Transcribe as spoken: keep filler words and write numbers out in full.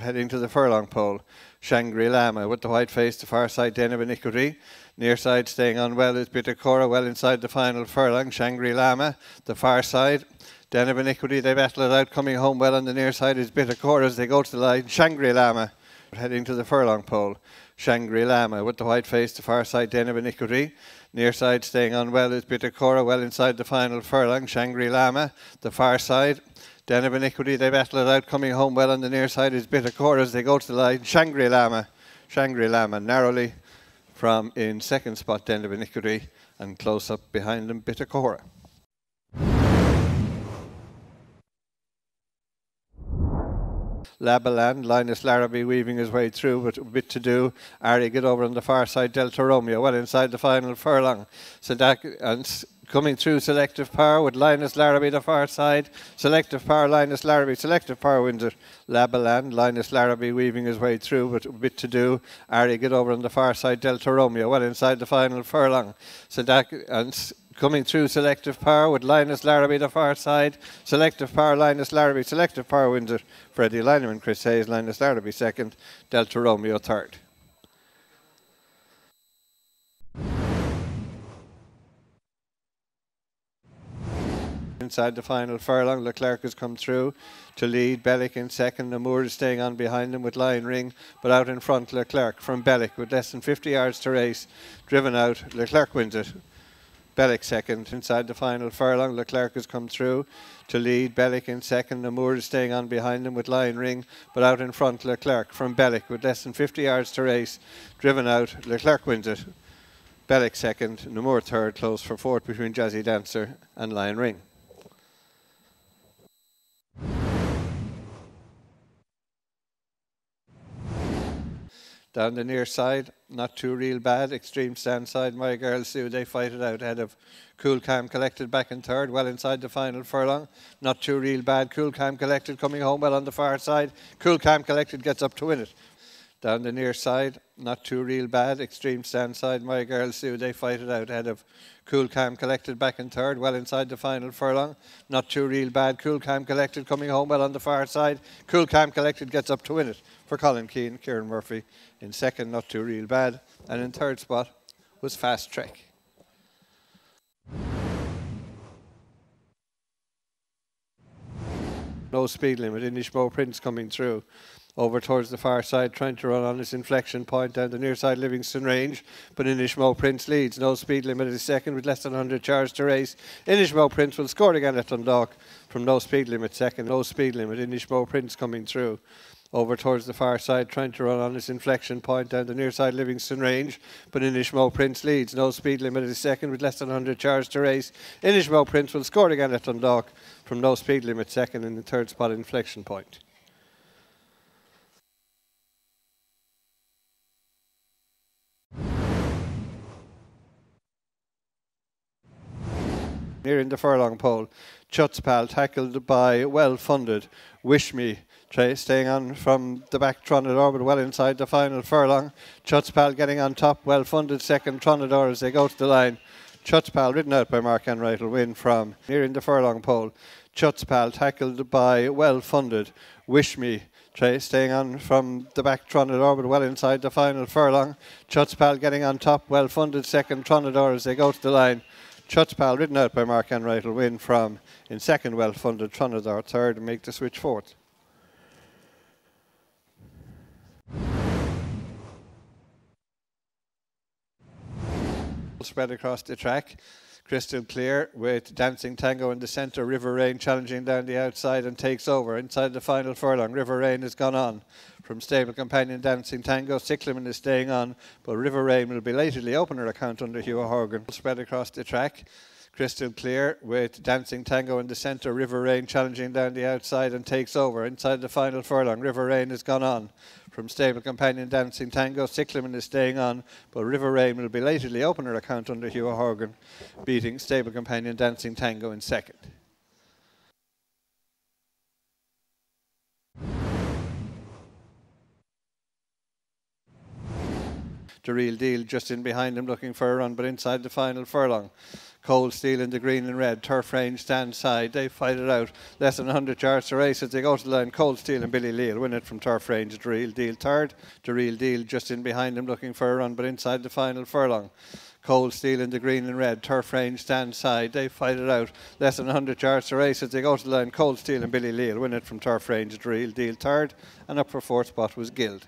heading to the furlong pole. Shangri-Lama with the white face to far side, Den of Iniquity. Near side staying on well is Bitacora, well inside the final furlong. Shangri-Lama, the far side. Den of Iniquity, they battle it out, coming home well on the near side is Bitacora as they go to the line. Shangri-Lama heading to the furlong pole. Shangri-Lama with the white face to far side, Den of Iniquity. Near side staying on well is Bitacora, well inside the final furlong. Shangri-Lama, the far side. Den of Iniquity, they battle it out, coming home well on the near side is Bitacora as they go to the line. Shangri-Lama, Shangri-Lama narrowly from in second spot, Den of Iniquity, and close up behind them, Bitacora. Labaland, Linus Larrabee weaving his way through, but a bit to do. Ari get over on the far side, Delta Romeo, well inside the final furlong. Sadak and coming through Selective Power with Linus Larrabee the far side. Selective Power, Linus Larrabee, Selective Power wins it. Labaland, Linus Larrabee weaving his way through, but a bit to do. Ari get over on the far side, Delta Romeo, well inside the final furlong. Sadak and coming through Selective Power with Linus Larrabee the far side. Selective Power, Linus Larrabee, Selective Power wins it. Freddie Leinemann, Chris Hayes, Linus Larrabee second, Delta Romeo third. Inside the final furlong, Leclerc has come through to lead. Bellic in second. Namur is staying on behind him with Lion Ring, but out in front Leclerc from Bellic with less than fifty yards to race. Driven out, Leclerc wins it. Bellic second. Inside the final furlong, Leclerc has come through to lead. Bellic in second. Namur is staying on behind him with Lion Ring, but out in front Leclerc from Bellic with less than fifty yards to race. Driven out, Leclerc wins it. Bellic second. Namur third. Close for fourth between Jazzy Dancer and Lion Ring. Down the near side, not too real bad. Extreme stand side, My Girl Sue, they fight it out ahead of Cool Calm Collected back in third, well inside the final furlong. Not too real bad. Cool Calm Collected coming home well on the far side. Cool Calm Collected gets up to win it. Down the near side, not too real bad. Extreme stand side, My Girl Sue, they fight it out ahead of Cool Calm Collected back in third, well inside the final furlong. Not too real bad. Cool Calm Collected coming home well on the far side. Cool Calm Collected gets up to win it for Colin Keane. Kieran Murphy in second, Not Too Real Bad, and in third spot was Fast Trek. No speed limit. Inish Moe Prince coming through over towards the far side, trying to run on his inflection point down the near side, Livingston Range, but Inish Moe Prince leads. No speed limit is second with less than one hundred yards to race. Inish Moe Prince will score again at Dundalk from no speed limit second. No speed limit. Inish Moe Prince coming through over towards the far side, trying to run on his inflection point down the near side, Livingston Range, but Inish Moe Prince leads. No speed limit is second with less than one hundred yards to race. Inish Moe Prince will score again at Dundalk from no speed limit second, in the third spot, inflection point. Here in the furlong pole, Chutzpal tackled by well-funded Wishme, staying on from the back Tronador, but well inside the final furlong. Chutzpal getting on top, well-funded second, Tronador as they go to the line. Chutzpal ridden out by Mark Enright will win from here in the furlong pole. Chutzpal tackled by well-funded Wishme, staying on from the back Tronador, but well inside the final furlong. Chutzpal getting on top, well-funded second, Tronador as they go to the line. Chutzpal ridden out by Mark Enright will win from in second, well-funded Tronador third, and make the switch fourth. Spread across the track, Crystal Clear with Dancing Tango in the centre, River Rain challenging down the outside and takes over. Inside the final furlong, River Rain has gone on from stable companion Dancing Tango. Cyclamen is staying on, but River Rain will belatedly open her account under Hugh O'Hogan. Spread across the track, Crystal Clear with Dancing Tango in the centre, River Rain challenging down the outside and takes over. Inside the final furlong, River Rain has gone on from stable companion Dancing Tango. Cyclamen is staying on, but River Rain will belatedly open her account under Hugh O'Hogan, beating stable companion Dancing Tango in second. The Real Deal just in behind him looking for a run, but inside the final furlong. Cold Steel in the green and red. Turf Range stands side. They fight it out. Less than one hundred yards to race as they go to the line. Cold Steel and Billy Leal win it from Turf Range. The Real Deal third. The Real Deal just in behind him looking for a run, but inside the final furlong. Cold Steel in the green and red. Turf Range stands side. They fight it out. Less than one hundred yards to race as they go to the line. Cold Steel and Billy Leal win it from Turf Range. The Real Deal third. And up for fourth spot was Guild.